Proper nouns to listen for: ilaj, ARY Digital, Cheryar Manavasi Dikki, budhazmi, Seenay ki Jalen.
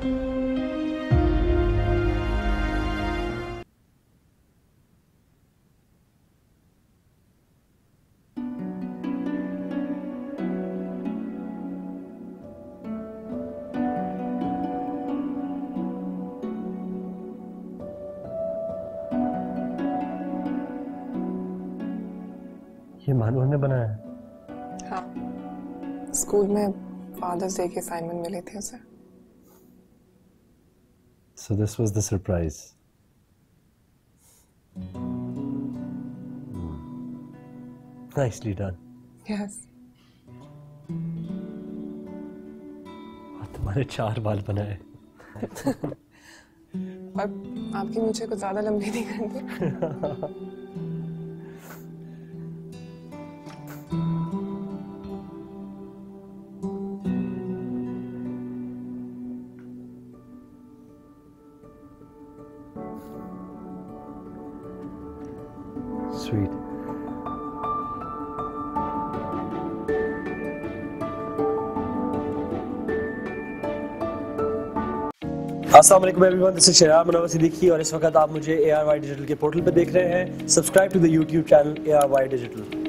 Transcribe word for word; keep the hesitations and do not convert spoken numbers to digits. ये मानव ने बनाया? हाँ, स्कूल में फादर्स डे के असाइनमेंट मिले थे उसे। So this was the surprise. Nicely done. Yes. और तुम्हारे चार बाल बनाए। और आपकी मुझे कुछ ज़्यादा लंबी नहीं करनी। Sweet. Assalamualaikum everyone, this is Cheryar Manavasi Dikki और इस वक्त आप मुझे A R Y Digital के पोर्टल पर देख रहे हैं. Subscribe to the YouTube channel A R Y Digital.